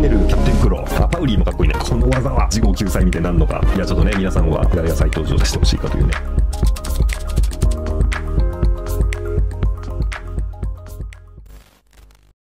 イネル、キャプテンクロー、パウリーもかっこいいね。この技は死後救済みたいになるのか。いやちょっとね、皆さんは誰が再登場してほしいかというね。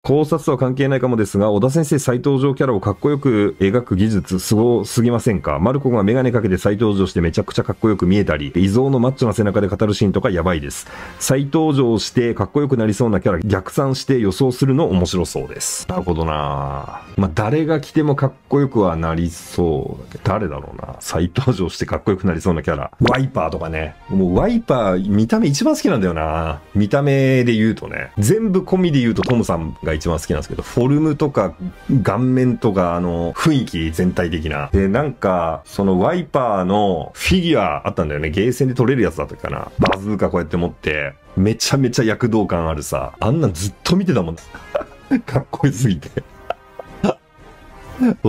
考察とは関係ないかもですが、小田先生再登場キャラをかっこよく描く技術すごすぎませんか？マルコがメガネかけて再登場してめちゃくちゃかっこよく見えたり、異像のマッチョな背中で語るシーンとかやばいです。再登場してかっこよくなりそうなキャラ逆算して予想するの面白そうです。なるほどなぁ。まあ、誰が来てもかっこよくはなりそうだけど、誰だろうな。再登場してかっこよくなりそうなキャラ。ワイパーとかね。もうワイパー見た目一番好きなんだよな。見た目で言うとね。全部込みで言うとトムさんが一番好きなんですけど、フォルムとか顔面とか雰囲気全体的な。で、なんか、そのワイパーのフィギュアあったんだよね。ゲーセンで取れるやつだったかな。バズーカこうやって持って、めちゃめちゃ躍動感あるさ。あんなんずっと見てたもん。かっこよすぎて。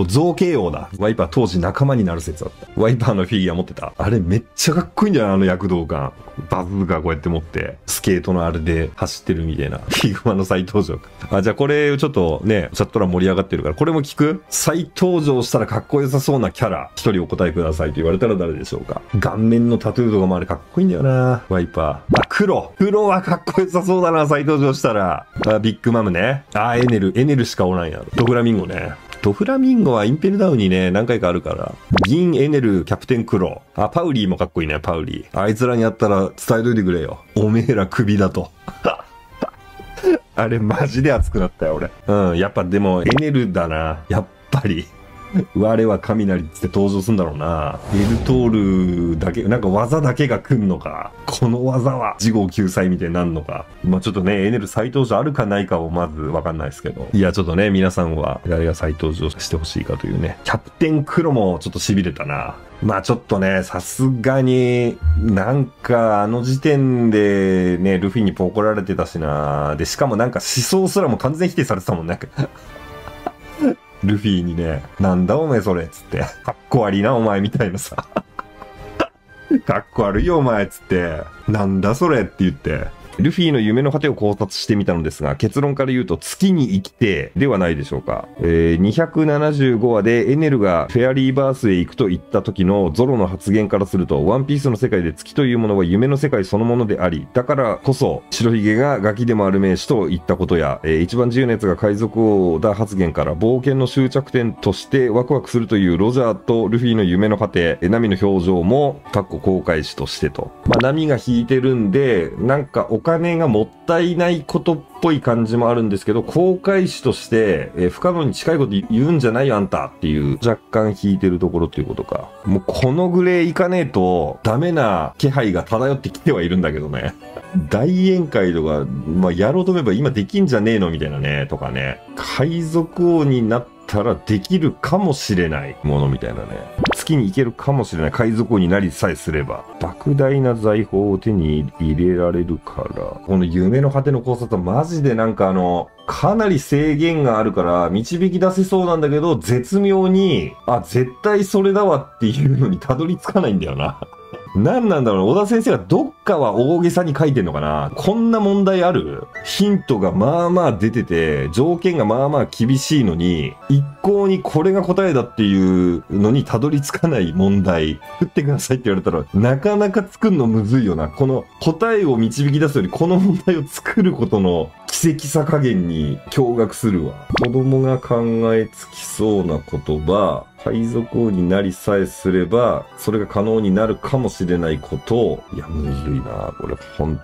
造形王だ。ワイパー当時仲間になる説だった。ワイパーのフィギュア持ってた。あれめっちゃかっこいいんじゃない？あの躍動感。バズーカこうやって持って、スケートのあれで走ってるみたいな。ヒグマの再登場か。あ、じゃあこれちょっとね、チャット欄盛り上がってるから、これも聞く？再登場したらかっこよさそうなキャラ、一人お答えくださいと言われたら誰でしょうか？顔面のタトゥーとかもあれかっこいいんだよな。ワイパー。あ、黒。黒はかっこよさそうだな、再登場したら。あ、ビッグマムね。あ、エネル。エネルしかおらんやろ。ドフラミンゴね。ドフラミンゴはインペルダウンにね、何回かあるから。銀、エネル、キャプテンクロー。あ、パウリーもかっこいいね、パウリー。あいつらに会ったら伝えといてくれよ。おめえらクビだと。あれマジで熱くなったよ、俺。うん、やっぱでもエネルだな。やっぱり。我は雷っつって登場するんだろうな。エルトールだけ、なんか技だけが来んのか。この技は事後救済みたいになんのか。まあちょっとね、エネル再登場あるかないかをまずわかんないですけど。いや、ちょっとね、皆さんは誰が再登場してほしいかというね。キャプテンクロもちょっと痺れたな。まあちょっとね、さすがに、なんかあの時点でね、ルフィに怒られてたしな。で、しかもなんか思想すらも完全否定されてたもんね。ルフィにね、なんだおめえそれっつって、かっこ悪いなお前みたいなさ、かっこ悪いよお前っつって、なんだそれって言って、ルフィの夢の果てを考察してみたのですが、結論から言うと月に生きてではないでしょうか。275話でエネルがフェアリーバースへ行くと言った時のゾロの発言からすると、ワンピースの世界で月というものは夢の世界そのものであり、だからこそ白ひげがガキでもある名手と言ったことや、一番自由なやつが海賊王だ発言から、冒険の終着点としてワクワクするというロジャーとルフィの夢の果て、ナミの表情もかっこ航海士としてと、まあ、ナミが引いてるんで、なんかお金がもったいないことっぽい感じもあるんですけど、航海士として、不可能に近いこと言うんじゃないよあんたっていう、若干引いてるところということか。もうこのぐらいいかねえとダメな気配が漂ってきてはいるんだけどね。大宴会とか、まあ、やろうと思えば今できんじゃねえのみたいなね、とかね。海賊王になったらできるかもしれないものみたいなね。月に行けるかもしれない。海賊王になりさえすれば。莫大な財宝を手に入れられるから。この夢の果ての考察はマジでなんかかなり制限があるから導き出せそうなんだけど、絶妙に、あ、絶対それだわっていうのにたどり着かないんだよな。何なんだろう、小田先生がどっかは大げさに書いてんのかな。こんな問題ある？ヒントがまあまあ出てて、条件がまあまあ厳しいのに、一向にこれが答えだっていうのにたどり着かない問題、振ってくださいって言われたら、なかなか作るのむずいよな。この答えを導き出すより、この問題を作ることの奇跡さ加減に驚愕するわ。子供が考えつきそうな言葉、海賊王になりさえすれば、それが可能になるかもしれないことを、いや、むずいな。これ、本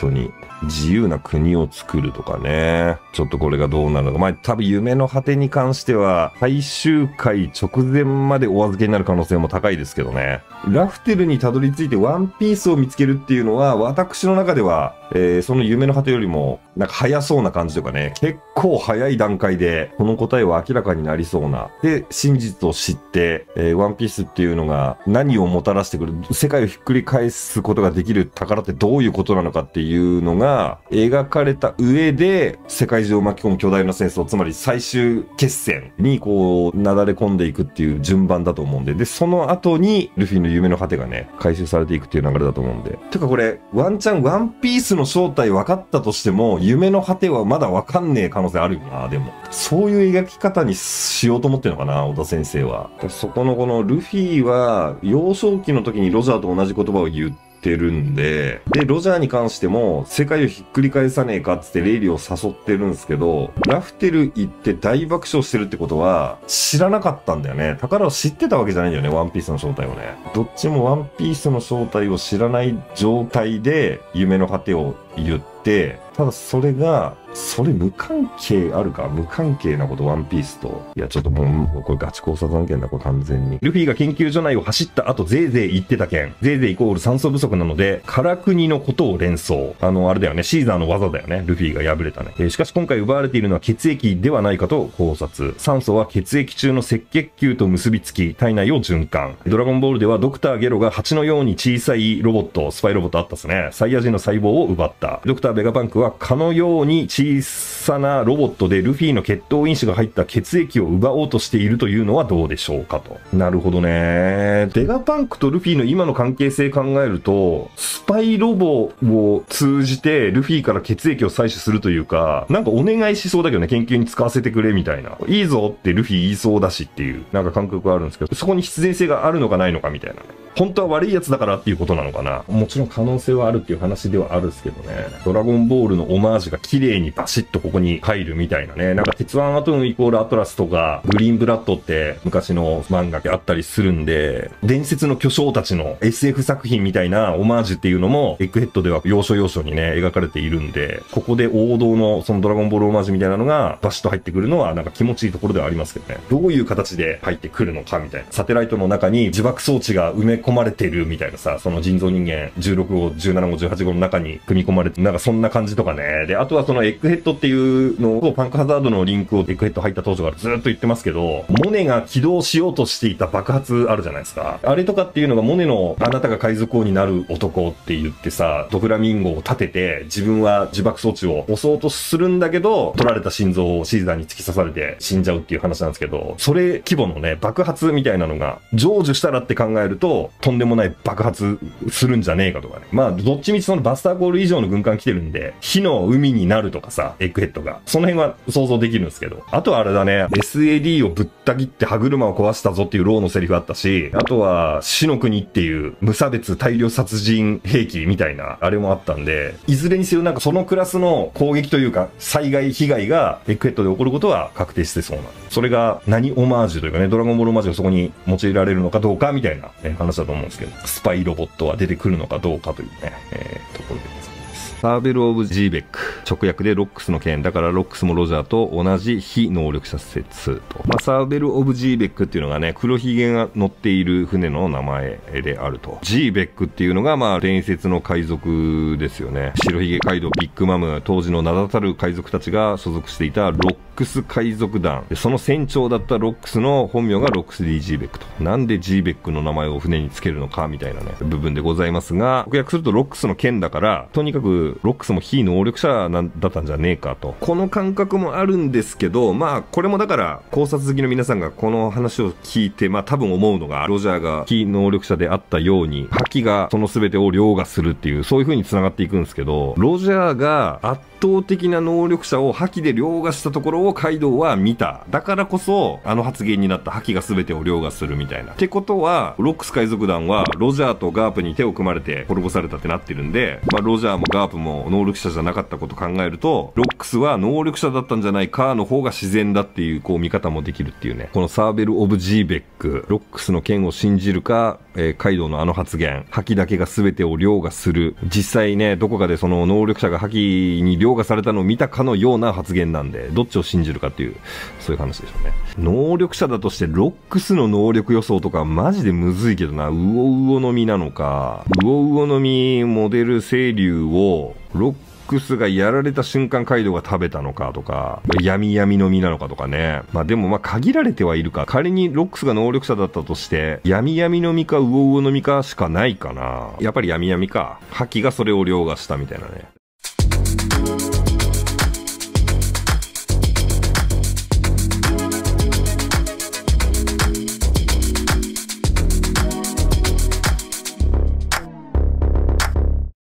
当に。自由な国を作るとかね。ちょっとこれがどうなるのか。まあ、多分夢の果てに関しては、最終回直前までお預けになる可能性も高いですけどね。ラフテルにたどり着いてワンピースを見つけるっていうのは、私の中では、その夢の果てよりも、なんか早そうな感じとかね。結構早い段階で、この答えは明らかになりそうな。で、真実を知って、ワンピースっていうのが何をもたらしてくる、世界をひっくり返すことができる宝ってどういうことなのかっていうのが、描かれた上で世界中を巻き込む巨大な戦争、つまり最終決戦にこうなだれ込んでいくっていう順番だと思うんで、でその後にルフィのる夢の果てがね、回収されていくっていう流れだと思うんで。てかこれ、ワンチャンワンピースの正体分かったとしても、夢の果てはまだ分かんねえ可能性あるよな、でも。そういう描き方にしようと思ってるのかな、尾田先生は。そこのこのルフィは、幼少期の時にロジャーと同じ言葉を言ってるんで、で、ロジャーに関しても、世界をひっくり返さねえかっつってレイリーを誘ってるんですけど、ラフテル行って大爆笑してるってことは、知らなかったんだよね。宝を知ってたわけじゃないんだよね、ワンピースの正体をね。どっちもワンピースの正体を知らない状態で、夢の果てを言って、ただそれが、それ無関係あるか？無関係なこと、ワンピースと。いや、ちょっともう、これガチ考察案件だ、これ完全に。ルフィが研究所内を走った後、ぜいぜい言ってた件。ぜいぜいイコール酸素不足なので、カラクニのことを連想。あれだよね、シーザーの技だよね。ルフィが敗れたね。しかし今回奪われているのは血液ではないかと考察。酸素は血液中の赤血球と結びつき、体内を循環。ドラゴンボールではドクターゲロが蜂のように小さいロボット、スパイロボットあったっすね。サイヤ人の細胞を奪った。ドクターベガパンクは蚊のように小さなロボットでルフィの血統因子が入った血液を奪おうとしているというのはどうでしょうかと。なるほどね。ベガパンクとルフィの今の関係性考えると、スパイロボを通じてルフィから血液を採取するというか、なんかお願いしそうだけどね、研究に使わせてくれみたいな。いいぞってルフィ言いそうだしっていう、なんか感覚があるんですけど、そこに必然性があるのかないのかみたいなね。本当は悪いやつだからっていうことなのかな。もちろん可能性はあるっていう話ではあるんですけどね。ドラゴンボールのオマージュが綺麗にバシッとここに入るみたいなね。なんか鉄腕アトムイコールアトラスとか、グリーンブラッドって昔の漫画があったりするんで、伝説の巨匠たちの SF 作品みたいなオマージュっていうのも、エッグヘッドでは要所要所にね、描かれているんで、ここで王道のそのドラゴンボールオマージュみたいなのがバシッと入ってくるのはなんか気持ちいいところではありますけどね。どういう形で入ってくるのかみたいな。サテライトの中に自爆装置が埋め込まれてるみたいなさ、その人造人間16号、17号、18号の中に組み込まれて、なんかそんな感じとかね。で、あとはそのエッグヘッドっていうのを、パンクハザードのリンクをエッグヘッド入った当初からずっと言ってますけど、モネが起動しようとしていた爆発あるじゃないですか。あれとかっていうのがモネのあなたが海賊王になる男って言ってさ、ドフラミンゴを立てて、自分は自爆装置を押そうとするんだけど、取られた心臓をシーザーに突き刺されて死んじゃうっていう話なんですけど、それ規模のね、爆発みたいなのが成就したらって考えると、とんでもない爆発するんじゃねえかとかね。まあ、どっちみちそのバスターコール以上の軍艦来てるんで、火の海になるとかさ、エッグヘッドが。その辺は想像できるんですけど。あとはあれだね、SAD をぶった切って歯車を壊したぞっていうローのセリフあったし、あとは、死の国っていう無差別大量殺人兵器みたいな、あれもあったんで、いずれにせよなんかそのクラスの攻撃というか、災害、被害がエッグヘッドで起こることは確定してそうな。それが何オマージュというかね、ドラゴンボールオマージュがそこに用いられるのかどうかみたいな、話だと思うんですけど、スパイロボットは出てくるのかどうかというね、ところで。サーベル・オブ・ジーベック。直訳でロックスの剣。だからロックスもロジャーと同じ非能力者説と。まあ、サーベル・オブ・ジーベックっていうのがね、黒ひげが乗っている船の名前であると。ジーベックっていうのがまあ伝説の海賊ですよね。白ひげカイド、ビッグマム、当時の名だたる海賊たちが所属していたロックス海賊団。その船長だったロックスの本名がロックス・ディ・ジーベックと。なんでジーベックの名前を船につけるのかみたいなね、部分でございますが、直訳するとロックスの剣だから、とにかくロックスも非能力者だったんじゃねえかと。この感覚もあるんですけど、まあ、これもだから、考察好きの皆さんがこの話を聞いて、まあ多分思うのが、ロジャーが非能力者であったように、覇気がその全てを凌駕するっていう、そういう風に繋がっていくんですけど、ロジャーが圧倒的な能力者を覇気で凌駕したところをカイドウは見た。だからこそ、あの発言になった覇気が全てを凌駕するみたいな。ってことは、ロックス海賊団は、ロジャーとガープに手を組まれて滅ぼされたってなってるんで、まあロジャーもガープも能力者じゃなかったこと考えると、ロックスは能力者だったんじゃないかの方が自然だっていう、こう見方もできるっていうね。このサーベル・オブ・ジーベック、ロックスの剣を信じるか、カイドウのあの発言、覇気だけが全てを凌駕する。実際ね、どこかでその能力者が覇気に凌駕されたのを見たかのような発言なんで、どっちを信じるかっていう、そういう話でしょうね。能力者だとしてロックスの能力予想とかマジでむずいけどな。ウオウオの実なのか、ウオウオの実モデル清流をロックスがやられた瞬間カイドウが食べたのかとか、闇闇の実なのかとかね。まあでもまあ限られてはいるか。仮にロックスが能力者だったとして、闇闇の実かウオウオの実かしかないかな。やっぱり闇闇か。覇気がそれを凌駕したみたいなね。